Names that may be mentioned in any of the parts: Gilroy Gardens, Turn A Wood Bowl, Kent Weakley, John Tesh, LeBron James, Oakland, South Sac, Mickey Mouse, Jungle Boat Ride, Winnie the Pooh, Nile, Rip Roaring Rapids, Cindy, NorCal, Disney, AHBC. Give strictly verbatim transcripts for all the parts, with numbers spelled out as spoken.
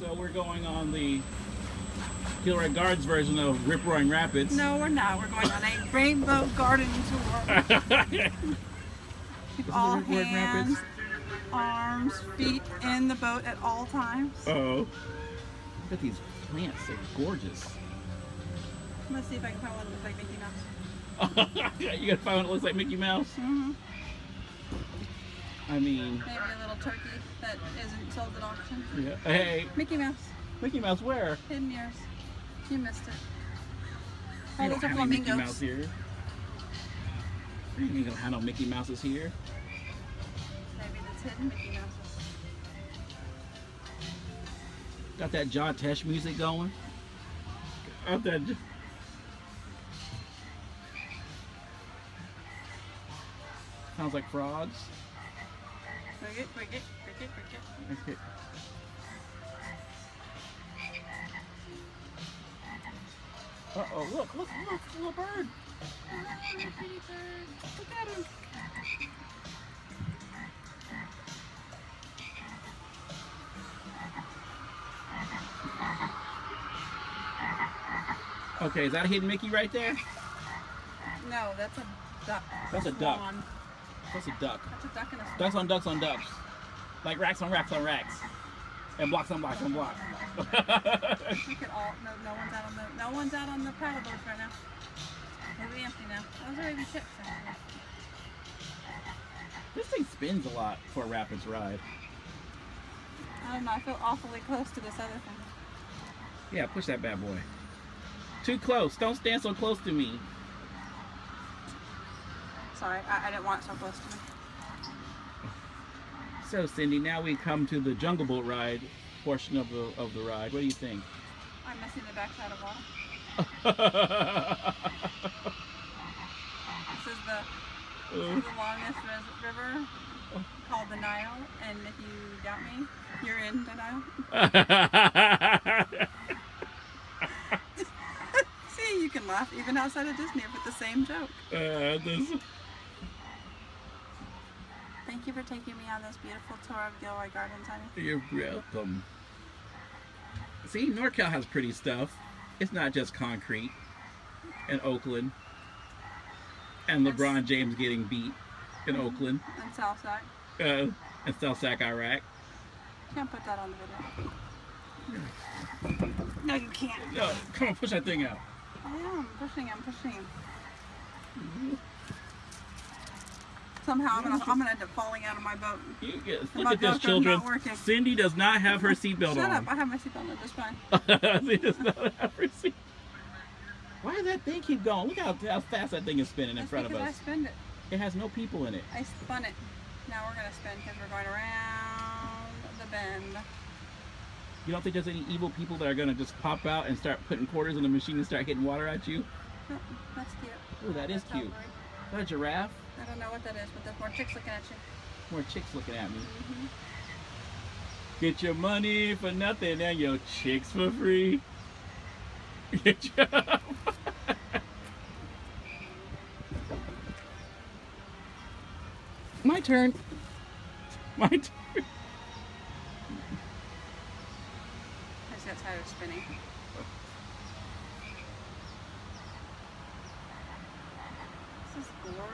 So we're going on the Gilroy Gardens version of Rip Roaring Rapids. No, we're not. We're going on a rainbow garden tour. All hands, arms, feet in the boat at all times. Uh oh. Look at these plants. They're gorgeous. Let's see if I can find one that looks like Mickey Mouse. Yeah, you gotta find one that looks like Mickey Mouse? Mm-hmm. I mean... Maybe a little turkey that isn't sold at auction. Yeah. Hey! Mickey Mouse. Mickey Mouse where? Hidden yours. You missed it. Oh, those are flamingos. Mickey Mouse here. You ain't gonna have no Mickey Mouses here. Maybe that's hidden Mickey Mouses. Got that John Tesh music going. Got that... Sounds like frogs. Cricket, cricket, cricket, cricket. Okay. Uh-oh, look, look, look, little bird. Oh, little pretty bird. Look at him. Okay, is that a hidden Mickey right there? No, that's a duck. That's a duck. Swan. That's a duck. That's a duck and a swan. Ducks on ducks on ducks. Like racks on racks on racks. And blocks on blocks on blocks. We could all, no, no one's out on the, no one's out on the paddle boats right now. It'll be empty now. Those are baby chips. This thing spins a lot for a rapids ride. I don't know, I feel awfully close to this other thing. Yeah, push that bad boy. Too close. Don't stand so close to me. Sorry, I, I didn't want so close to me. So Cindy, now we come to the Jungle Boat Ride portion of the of the ride. What do you think? I'm missing the backside of water. This is the, this is the longest river called the Nile, and if you doubt me, you're in the Nile. See, you can laugh even outside of Disney with the same joke. Uh, this... Thank you for taking me on this beautiful tour of Gilroy Gardens, honey. You're welcome. See, NorCal has pretty stuff. It's not just concrete and Oakland and That's, LeBron James getting beat in mm, Oakland. And South Sac. Uh, and South Sac, Iraq. Can't put that on the video. No, you can't. No, come on, push that thing out. I am pushing. I'm pushing. Mm-hmm. Somehow I'm gonna, I'm gonna end up falling out of my boat. You get, look my at this, children. Cindy does not have her seatbelt on. Shut up! I have my seatbelt on just fine. She does not have her seat. Why does that thing keep going? Look how, how fast that thing is spinning in front of us. I spun it. It has no people in it. I spun it. Now we're gonna spin because we're going around the bend. You don't think there's any evil people that are gonna just pop out and start putting quarters in the machine and start hitting water at you? Oh, that's cute. Oh, that is cute. Is that a giraffe? I don't know what that is, but there's more chicks looking at you. More chicks looking at me. Mm-hmm. Get your money for nothing and your chicks for free. Get your... My turn. My turn. I just got tired of spinning. This is gorgeous.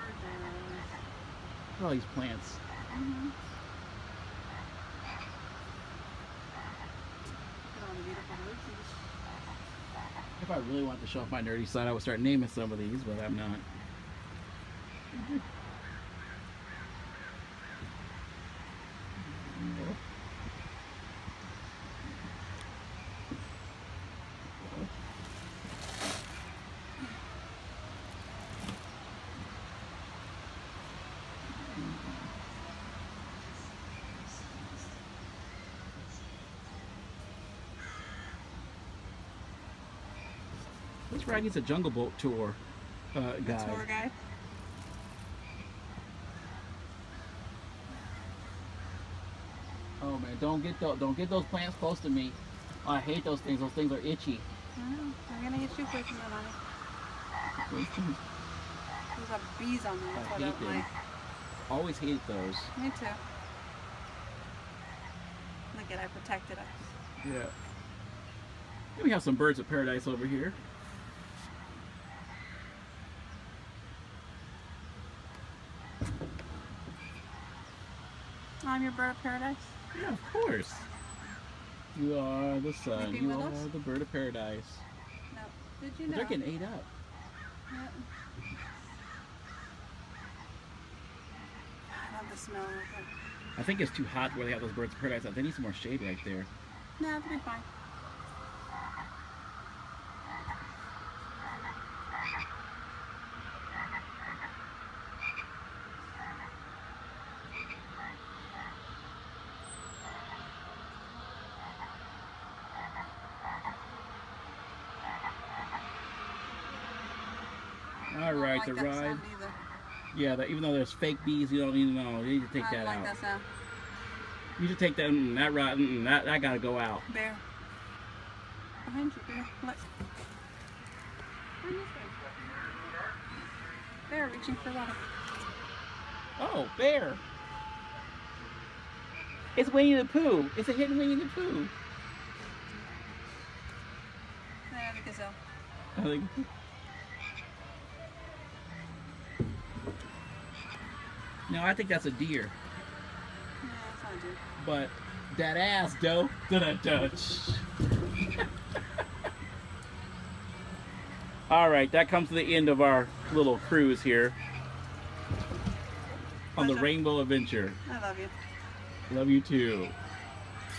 Look at all these plants. Mm-hmm. Look at all the beautiful roses. If I really wanted to show off my nerdy side, I would start naming some of these, but I'm not. Mm-hmm. This ride needs a Jungle Boat tour uh, guy. Tour guy. Oh man, don't get those don't get those plants close to me. Oh, I hate those things. Those things are itchy. Oh, they're gonna get you quick from that on it. There's like bees on them. That's I what hate I don't them. Like. Always hated those. Me too. Look at I protected us. Yeah. And we have some birds of paradise over here. I'm your bird of paradise? Yeah, of course. You are the sun. You are us? the bird of paradise. No. Did you know? They're getting ate up. Yep. I love the smell of it. I think it's too hot where they have those birds of paradise out. They need some more shade right there. No, it'll be fine. Alright, like the ride. Yeah, that, even though there's fake bees, you don't even know. You need to take I that like out. That sound. You should take that mm, that ride. Mm, that, that gotta go out. Bear. Behind you, bear. Look. Bear reaching for water. Oh, bear. It's Winnie the Pooh. It's a hidden Winnie the Pooh. I think it's I think. No, I think that's a deer. No, it's not a deer. But that ass, doe. Alright, that comes to the end of our little cruise here on the Rainbow Adventure. I love you. Love you too.